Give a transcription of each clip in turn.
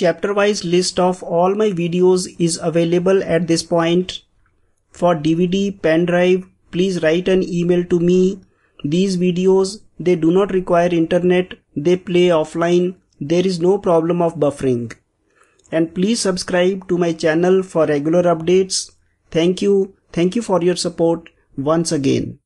chapter-wise list of all my videos is available at this point. For DVD, pen drive, please write an email to me. These videos, they do not require internet, they play offline, there is no problem of buffering. And please subscribe to my channel for regular updates. Thank you for your support once again.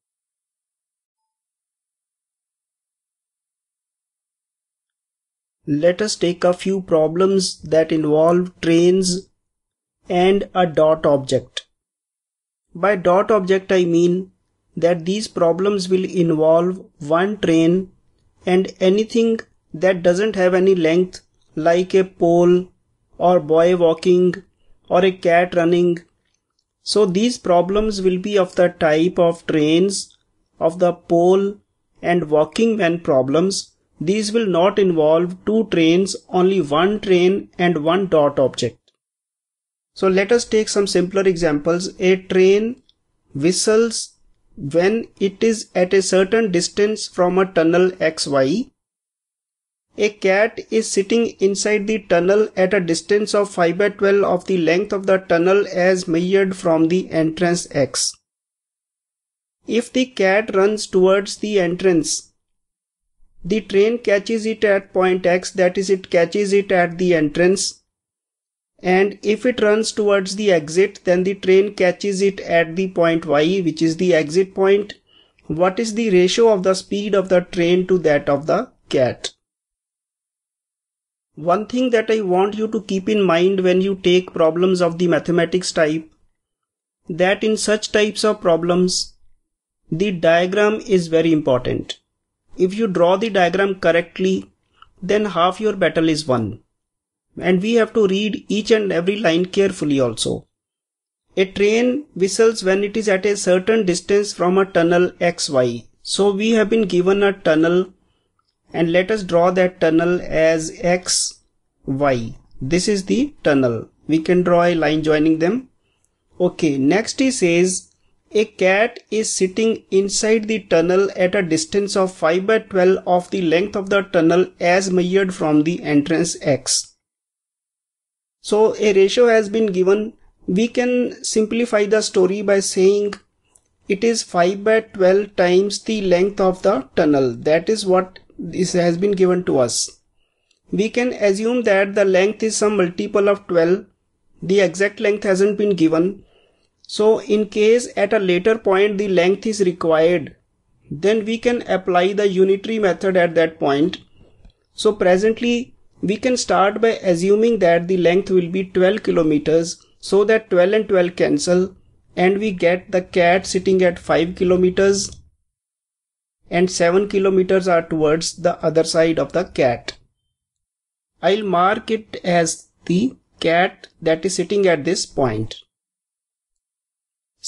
Let us take a few problems that involve trains and a dot object. By dot object I mean that these problems will involve one train and anything that doesn't have any length, like a pole or boy walking or a cat running. So these problems will be of the type of trains, of the pole and walking man problems. These will not involve two trains, only one train and one dot object. So let us take some simpler examples. A train whistles when it is at a certain distance from a tunnel XY. A cat is sitting inside the tunnel at a distance of 5/12 of the length of the tunnel as measured from the entrance X. If the cat runs towards the entrance, the train catches it at point X, that is, it catches it at the entrance. And if it runs towards the exit, then the train catches it at the point Y, which is the exit point. What is the ratio of the speed of the train to that of the cat? One thing that I want you to keep in mind when you take problems of the mathematics type, that in such types of problems, the diagram is very important. If you draw the diagram correctly, then half your battle is won. And we have to read each and every line carefully also. A train whistles when it is at a certain distance from a tunnel XY. So we have been given a tunnel. And let us draw that tunnel as X, Y. This is the tunnel. We can draw a line joining them. Okay, next he says, a cat is sitting inside the tunnel at a distance of 5/12 of the length of the tunnel as measured from the entrance X. So a ratio has been given. We can simplify the story by saying it is 5/12 times the length of the tunnel. That is what this has been given to us. We can assume that the length is some multiple of 12. The exact length hasn't been given. So in case at a later point the length is required, then we can apply the unitary method at that point. So presently we can start by assuming that the length will be 12 kilometers, so that 12 and 12 cancel and we get the cat sitting at 5 kilometers. And 7 kilometers are towards the other side of the cat. I'll mark it as the cat that is sitting at this point.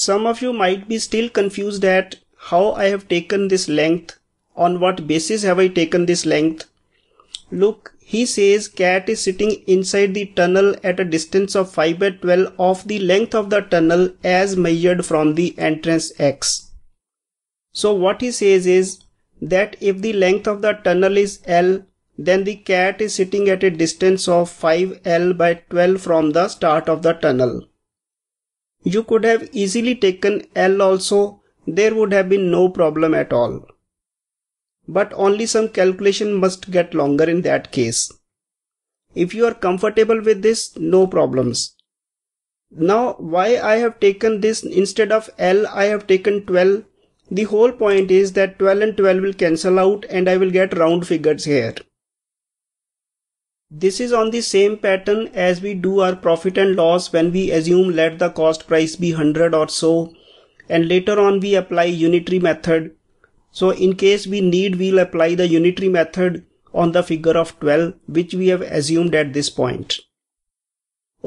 Some of you might be still confused at how I have taken this length, on what basis have I taken this length. Look, he says cat is sitting inside the tunnel at a distance of 5/12 of the length of the tunnel as measured from the entrance X. So what he says is that if the length of the tunnel is L, then the cat is sitting at a distance of 5L/12 from the start of the tunnel. You could have easily taken L also, there would have been no problem at all. But only some calculation must get longer in that case. If you are comfortable with this, no problems. Now why I have taken this instead of L, I have taken 12. The whole point is that 12 and 12 will cancel out and I will get round figures here. This is on the same pattern as we do our profit and loss when we assume let the cost price be 100 or so, and later on we apply unitary method. So in case we need, we'll apply the unitary method on the figure of 12 which we have assumed at this point.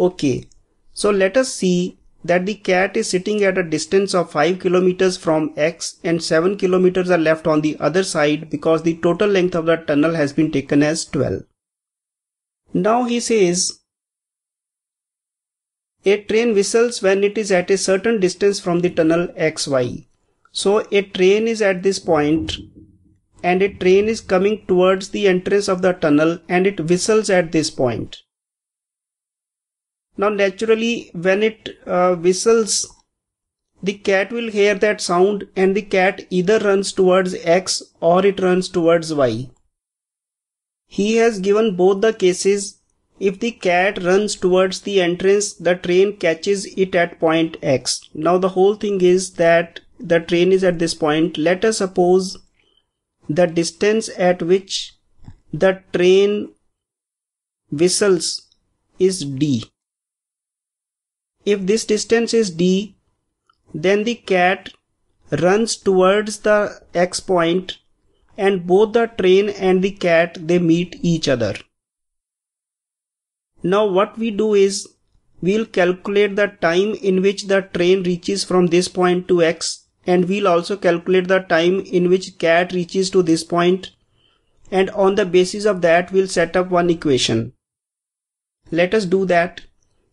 Okay, so let us see that the cat is sitting at a distance of 5 kilometers from X and 7 kilometers are left on the other side because the total length of the tunnel has been taken as 12. Now he says, a train whistles when it is at a certain distance from the tunnel XY. So a train is at this point and a train is coming towards the entrance of the tunnel and it whistles at this point. Now naturally when it whistles, the cat will hear that sound and the cat either runs towards X or it runs towards Y. He has given both the cases. If the cat runs towards the entrance, the train catches it at point X. Now the whole thing is that the train is at this point. Let us suppose the distance at which the train whistles is D. If this distance is D, then the cat runs towards the X point and both the train and the cat, they meet each other. Now what we do is, we'll calculate the time in which the train reaches from this point to X, and we'll also calculate the time in which cat reaches to this point, and on the basis of that we'll set up one equation. Let us do that.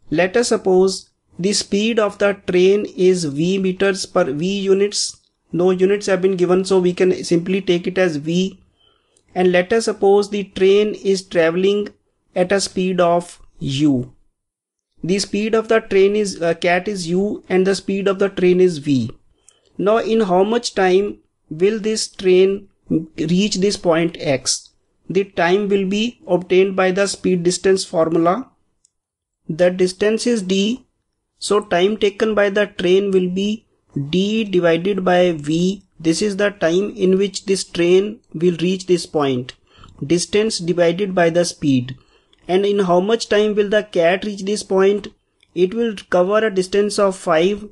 Let us suppose the speed of the train is V meters per V units. No units have been given, so we can simply take it as V. And let us suppose the train is traveling at a speed of U. The speed of the train is cat is U and the speed of the train is V. Now in how much time will this train reach this point X? The time will be obtained by the speed distance formula. The distance is D, so time taken by the train will be D divided by V. This is the time in which this train will reach this point. Distance divided by the speed. And in how much time will the cat reach this point? It will cover a distance of 5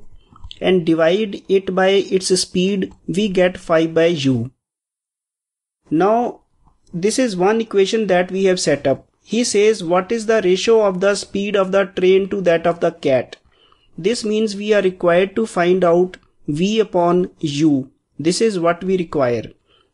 and divide it by its speed. We get 5 by U. Now this is one equation that we have set up. He says what is the ratio of the speed of the train to that of the cat. This means we are required to find out V upon U. This is what we require.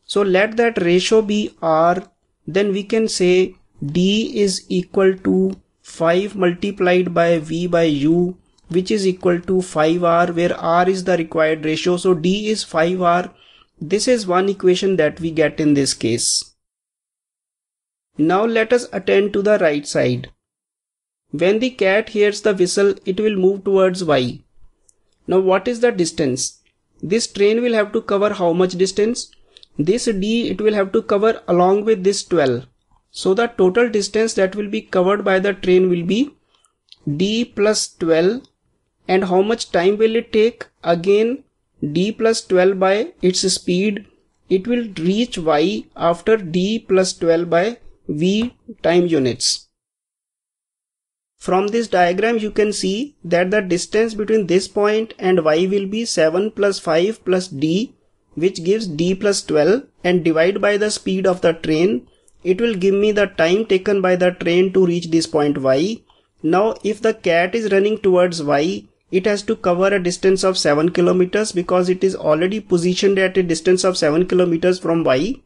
So let that ratio be R. Then we can say D is equal to 5 multiplied by V by U, which is equal to 5R, where R is the required ratio. So D is 5R. This is one equation that we get in this case. Now let us attend to the right side. When the cat hears the whistle, it will move towards Y. Now what is the distance? This train will have to cover how much distance? This D, it will have to cover along with this 12. So the total distance that will be covered by the train will be D plus 12. And how much time will it take? Again, D plus 12 by its speed. It will reach Y after D plus 12 by V time units. From this diagram you can see that the distance between this point and Y will be 7 plus 5 plus D, which gives D plus 12, and divide by the speed of the train. It will give me the time taken by the train to reach this point Y. Now if the cat is running towards Y, it has to cover a distance of 7 kilometers because it is already positioned at a distance of 7 kilometers from Y,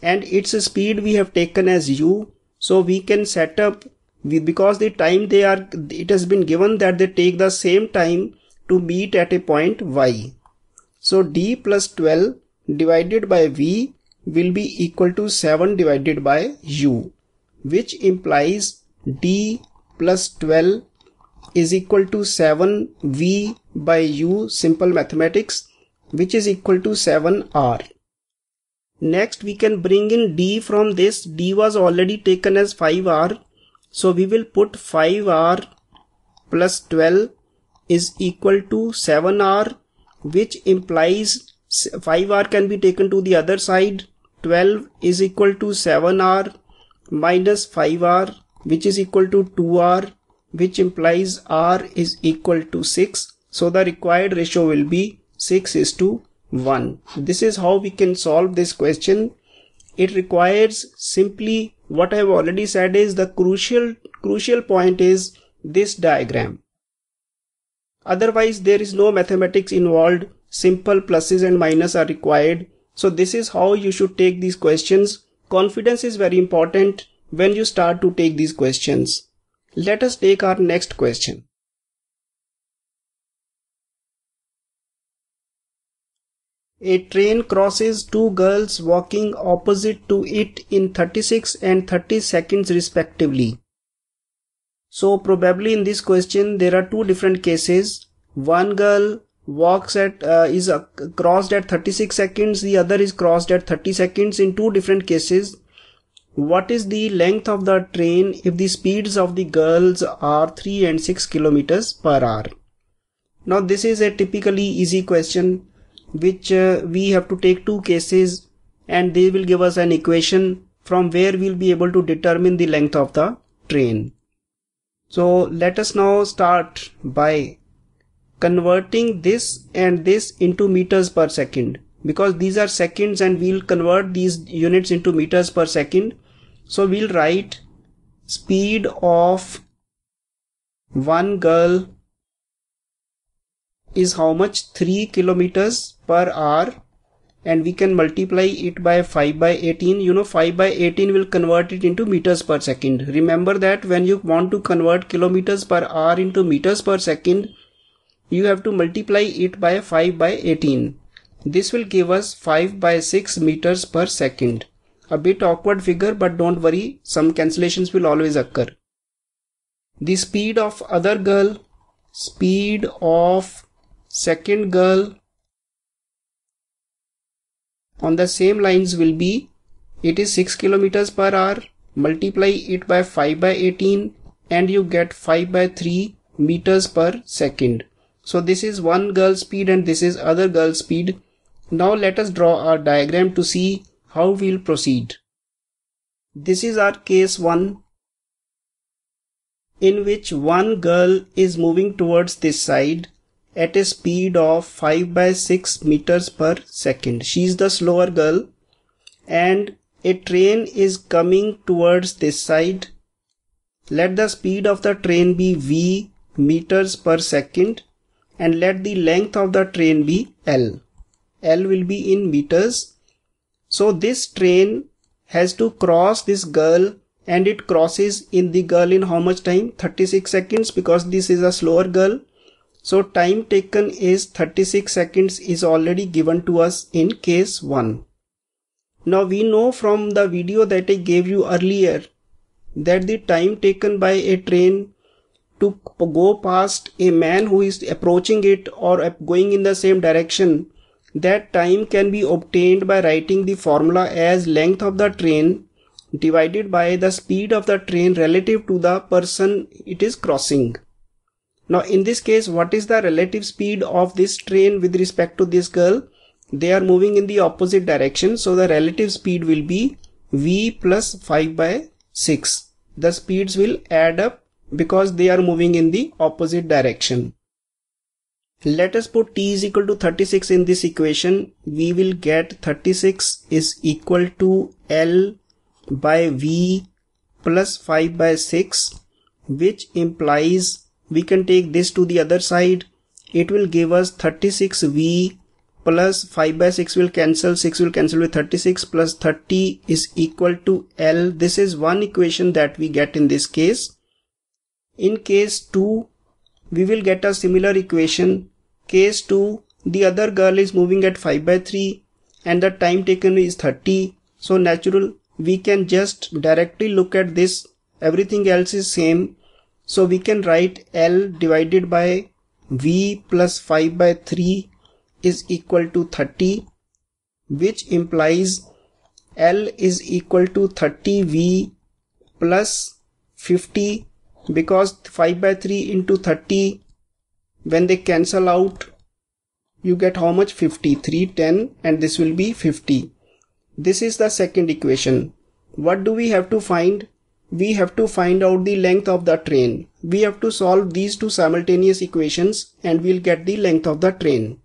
and its speed we have taken as U. So we can set up, because the time they are, it has been given that they take the same time to meet at a point Y. So D plus 12 divided by V will be equal to 7 divided by U, which implies D plus 12 is equal to 7 V by U, simple mathematics, which is equal to 7 R. Next we can bring in D from this. D was already taken as 5 R. So we will put 5 R plus 12 is equal to 7 R, which implies 5 R can be taken to the other side. 12 is equal to 7R minus 5R, which is equal to 2R, which implies R is equal to 6. So the required ratio will be 6:1. This is how we can solve this question. It requires simply what I have already said is the crucial point is this diagram. Otherwise there is no mathematics involved. Simple pluses and minuses are required. So this is how you should take these questions. Confidence is very important when you start to take these questions. Let us take our next question. A train crosses two girls walking opposite to it in 36 and 30 seconds respectively. So probably in this question there are two different cases. One girl walks at crossed at 36 seconds. The other is crossed at 30 seconds. In two different cases, what is the length of the train if the speeds of the girls are 3 and 6 kilometers per hour? Now this is a typically easy question which we have to take two cases and they will give us an equation from where we will be able to determine the length of the train. So let us now start by converting this and this into meters per second, because these are seconds and we will convert these units into meters per second. So we will write speed of one girl is how much? 3 kilometers per hour, and we can multiply it by 5 by 18. You know, 5 by 18 will convert it into meters per second. Remember that when you want to convert kilometers per hour into meters per second, you have to multiply it by 5 by 18. This will give us 5 by 6 meters per second. A bit awkward figure, but don't worry, some cancellations will always occur. The speed of other girl, speed of second girl on the same lines will be, it is 6 kilometers per hour, multiply it by 5 by 18 and you get 5 by 3 meters per second. So this is one girl speed and this is other girl speed. Now let us draw our diagram to see how we will proceed. This is our case 1, in which one girl is moving towards this side at a speed of 5 by 6 meters per second. She is the slower girl and a train is coming towards this side. Let the speed of the train be v meters per second and let the length of the train be L. L will be in meters. So this train has to cross this girl and it crosses in the girl in how much time? 36 seconds, because this is a slower girl. So time taken is 36 seconds is already given to us in case 1. Now we know from the video that I gave you earlier that the time taken by a train to go past a man who is approaching it or going in the same direction, that time can be obtained by writing the formula as length of the train divided by the speed of the train relative to the person it is crossing. Now in this case, what is the relative speed of this train with respect to this girl? They are moving in the opposite direction. So the relative speed will be v plus 5 by 6. The speeds will add up because they are moving in the opposite direction. Let us put t is equal to 36 in this equation. We will get 36 is equal to L by v plus 5 by 6, which implies we can take this to the other side. It will give us 36v plus 5 by 6 will cancel. 6 will cancel with 36 plus 30 is equal to L. This is one equation that we get in this case. In case 2, we will get a similar equation. Case 2, the other girl is moving at 5 by 3 and the time taken is 30. So natural, we can just directly look at this. Everything else is same. So we can write L divided by v plus 5 by 3 is equal to 30, which implies L is equal to 30v plus 50, because 5 by 3 into 30, when they cancel out, you get how much? 50, 3, 10, and this will be 50. This is the second equation. What do we have to find? We have to find out the length of the train. We have to solve these two simultaneous equations and we'll get the length of the train.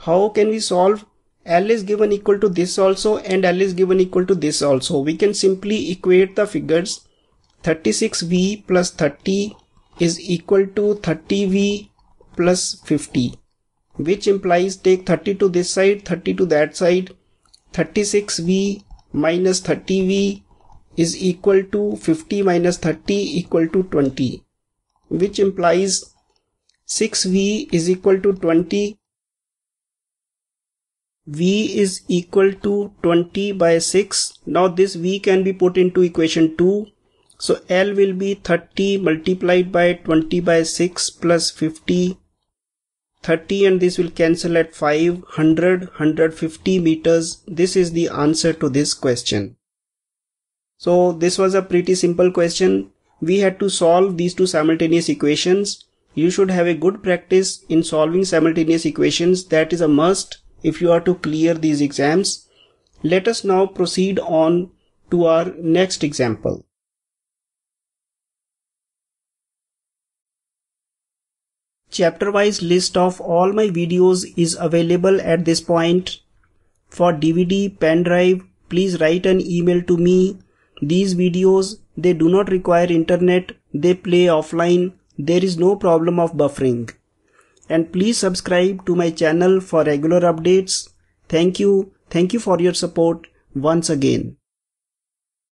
How can we solve? L is given equal to this also and L is given equal to this also. We can simply equate the figures. 36v plus 30 is equal to 30v plus 50, which implies take 30 to this side, 30 to that side. 36v minus 30v is equal to 50 minus 30 equal to 20, which implies 6v is equal to 20. V is equal to 20 by 6. Now this v can be put into equation 2. So L will be 30 multiplied by 20 by 6 plus 50, 30, and this will cancel at 5, 100, 150 meters. This is the answer to this question. So this was a pretty simple question. We had to solve these two simultaneous equations. You should have a good practice in solving simultaneous equations. That is a must if you are to clear these exams. Let us now proceed on to our next example. Chapter-wise list of all my videos is available at this point. For DVD, pen drive, please write an email to me. These videos, they do not require internet, they play offline, there is no problem of buffering. And please subscribe to my channel for regular updates. Thank you. Thank you for your support once again.